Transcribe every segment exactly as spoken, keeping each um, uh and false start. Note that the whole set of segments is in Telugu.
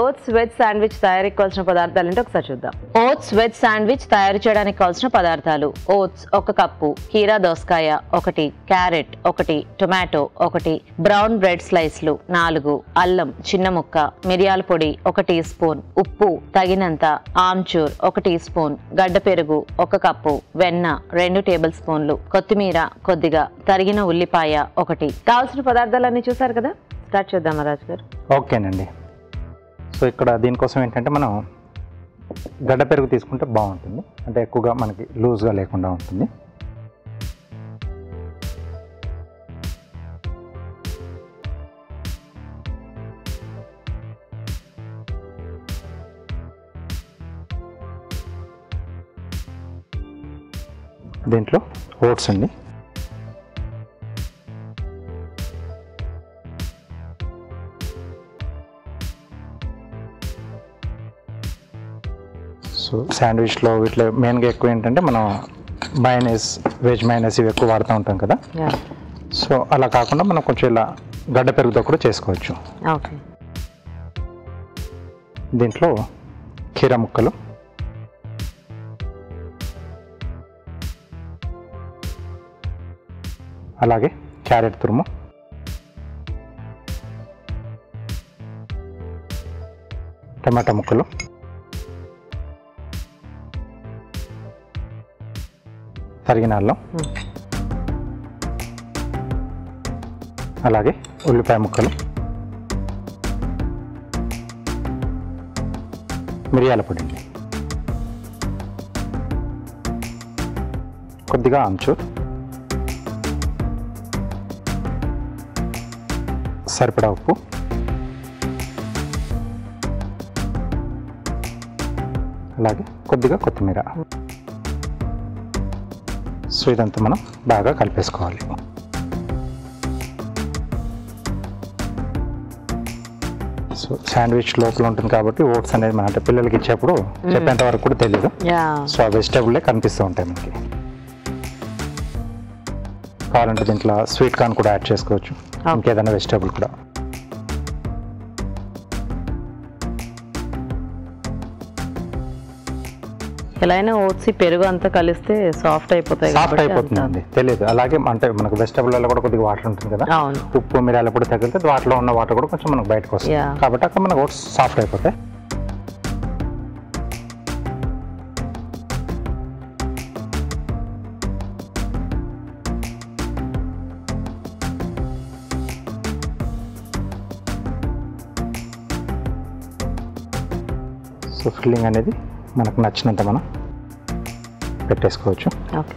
oats veg sandwich తయారీకి కావాల్సిన పదార్థాలు ఏంటో ఒకసారి చూద్దాం. oats veg sandwich తయారు చేయడానికి కావాల్సిన పదార్థాలు: oats ఒక కప్పు, కీరా దోసకాయ ఒకటి, క్యారెట్ ఒకటి, టొమాటో ఒకటి, బ్రౌన్ బ్రెడ్ స్లైస్లు నాలుగు, అల్లం చిన్న ముక్క, మిరియాల పొడి ఒక టీ స్పూన్, ఉప్పు తగినంత, ఆమ్చూర్ ఒక టీ స్పూన్, గడ్డ పెరుగు ఒక కప్పు, వెన్న రెండు టేబుల్ స్పూన్లు, కొత్తిమీర కొద్దిగా, తరిగిన ఉల్లిపాయ ఒకటి. కావాల్సిన పదార్థాలన్నీ చూసారు కదా, స్టార్ట్ చేద్దాం రాజు గారు. ఓకేనండి, సో ఇక్కడ దీనికోసం ఏంటంటే మనం గడ్డ పెరుగు తీసుకుంటే బాగుంటుంది, అంటే ఎక్కువగా మనకి లూజ్గా లేకుండా ఉంటుంది. దీంట్లో ఓట్స్ అండి, సో శాండ్విచ్లో వీటిలో మెయిన్గా ఎక్కువ ఏంటంటే మనం మైనస్ వెజ్ మైనస్ ఇవి ఎక్కువ వాడుతూ ఉంటాం కదా, సో అలా కాకుండా మనం కొంచెం ఇలా గడ్డ పెరుగుతో కూడా చేసుకోవచ్చు. దీంట్లో కీర ముక్కలు, అలాగే క్యారెట్ తురుము, టమాటా ముక్కలు, తరిగిన అల్లం, అలాగే ఉల్లిపాయ ముక్కలు, మిరియాల పొడి, కొద్దిగా ఆమ్చూర్, సరిపడా ఉప్పు, అలాగే కొద్దిగా కొత్తిమీర. సో ఇదంతా మనం బాగా కలిపేసుకోవాలి. సో శాండ్విచ్ లోపల ఉంటుంది కాబట్టి ఓట్స్ అనేది మన అంటే పిల్లలకి ఇచ్చేప్పుడు చెప్పేంత వరకు కూడా తెలియదు, సో ఆ వెజిటేబుల్లే కనిపిస్తూ ఉంటాయి మనకి. కావాలంటే దీంట్లో స్వీట్ కార్న్ కూడా యాడ్ చేసుకోవచ్చు, ఇంకేదైనా వెజిటేబుల్ కూడా. ఎలా అయినా ఓట్స్ పెరుగు అంతా కలిస్తే సాఫ్ట్ అయిపోతాయి, సాఫ్ట్ అయిపోతుందండి, తెలియదు. అలాగే అంటే మనకు వెజిటబుల్లో కూడా కొద్దిగా వాటర్ ఉంటుంది కదా, ఉప్పు మిరియాల పొడి తగిలితే వాటర్లో ఉన్న వాటర్ కూడా కొంచెం మనకు బయటకు వస్తుంది కాబట్టి అక్కడ మనకు ఓట్స్ సాఫ్ట్ అయిపోతాయి. సో ఫిల్లింగ్ అనేది మనకు నచ్చినంత మనం పెట్టేసుకోవచ్చు. ఓకే,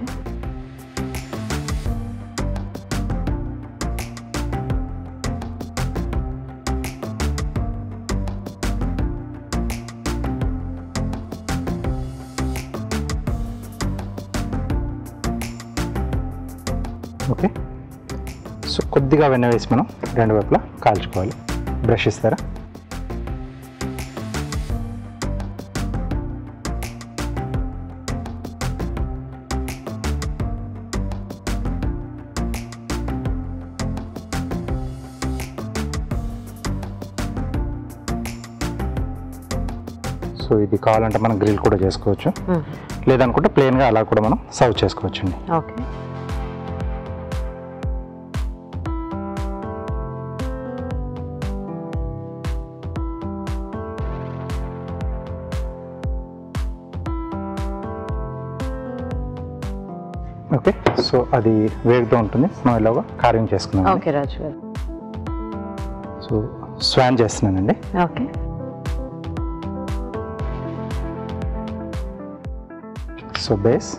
ఓకే సో కొద్దిగా వెన్న వేసి మనం రెండు వైపులా కాల్చుకోవాలి. బ్రష్ ఇస్తారా? సో ఇది కావాలంటే మనం గ్రిల్ కూడా చేసుకోవచ్చు, లేదనుకుంటే ప్లెయిన్గా అలా కూడా మనం సర్వ్ చేసుకోవచ్చు అండి. ఓకే, ఓకే సో అది వేగుతూ ఉంటుంది, మనం ఇలాగా కార్వింగ్ చేసుకున్నాం. ఓకే రాజు గారు, సో స్వాన్ చేస్తున్నానండి. ఓకే, సో బేస్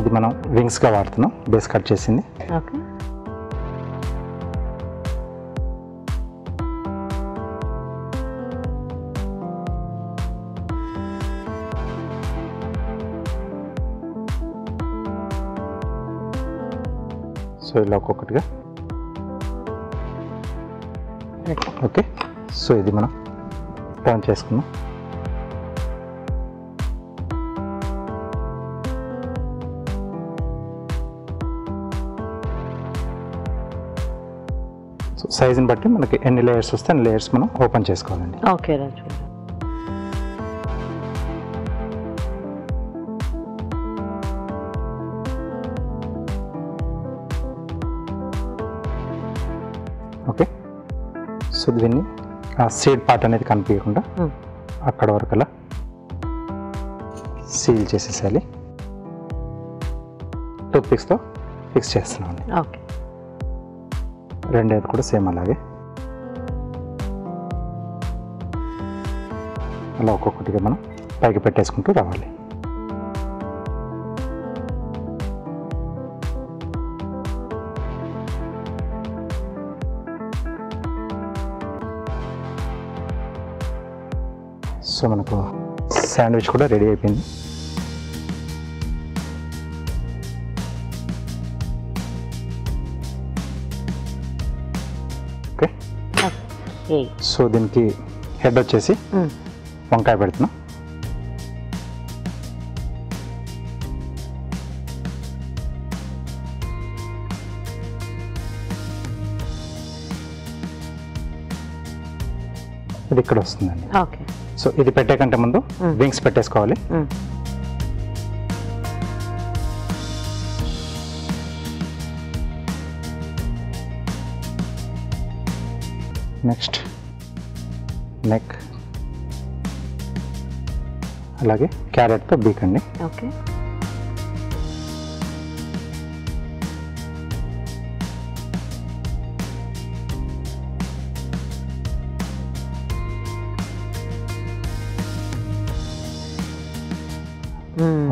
ఇది మనం వింగ్స్గా వాడుతున్నాం, బేస్ కట్ చేసింది. ఓకే, సో ఇలా ఒక్కొక్కటిగా. ఓకే, సో ఇది మనం టర్న్ చేసుకున్నాం. సో సైజుని బట్టి మనకి ఎన్ని లేయర్స్ వస్తే అన్ని లేయర్స్ మనం ఓపెన్ చేసుకోవాలండి. ఓకే రాజు. ఓకే, సో దీన్ని ఆ సీడ్ పార్ట్ అనేది కనిపించకుండా అక్కడ వరకు అలా సీల్ చేసేసాలి. టూత్ పిక్స్తో ఫిక్స్ చేస్తున్నాం అండి. ఓకే, రెండేది కూడా సేమ్ అలాగే అలా ఒక్కొక్కటిగా మనం పైకి పెట్టేసుకుంటూ రావాలి. సో మనకు శాండ్విచ్ కూడా రెడీ అయిపోయింది. ఓకే, సో దీనికి హెడ్ వచ్చేసి వంకాయ పెడుతున్నాం. ఇది ఇక్కడ వస్తుందండి. ఓకే, సో ఇది పెట్టే కంటే ముందు వింగ్స్ పెట్టేసుకోవాలి. నెక్స్ట్ నెక్, అలాగే క్యారెట్తో బీక్ అండి. Okay,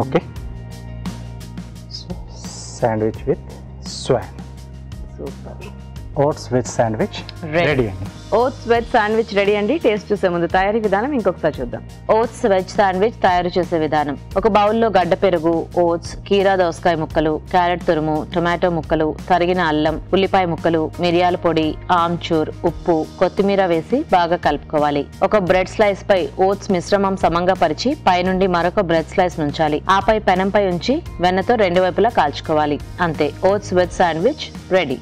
okay, so sandwich with swan. Super. Oats with sandwich ready అండి. ఓట్స్ వెజ్ శాండ్విచ్ రెడీ అండి. టేస్ట్ చూసే ముందు తయారీ విధానం ఇంకొకసారి చూద్దాం. ఓట్స్ వెజ్ శాండ్విచ్ తయారు చేసే విధానం: ఒక బౌల్లో గడ్డ పెరుగు, ఓట్స్, కీరా దోసకాయ ముక్కలు, క్యారెట్ తురుము, టొమాటో ముక్కలు, తరిగిన అల్లం, ఉల్లిపాయ ముక్కలు, మిరియాల పొడి, ఆమ్చూర్, ఉప్పు, కొత్తిమీర వేసి బాగా కలుపుకోవాలి. ఒక బ్రెడ్ స్లైస్ పై ఓట్స్ మిశ్రమం సమంగా పరిచి పైనుండి మరొక బ్రెడ్ స్లైస్ నుంచాలి. ఆపై పెనంపై ఉంచి వెన్నతో రెండు వైపులా కాల్చుకోవాలి. అంతే, ఓట్స్ వెజ్ శాండ్విచ్ రెడీ.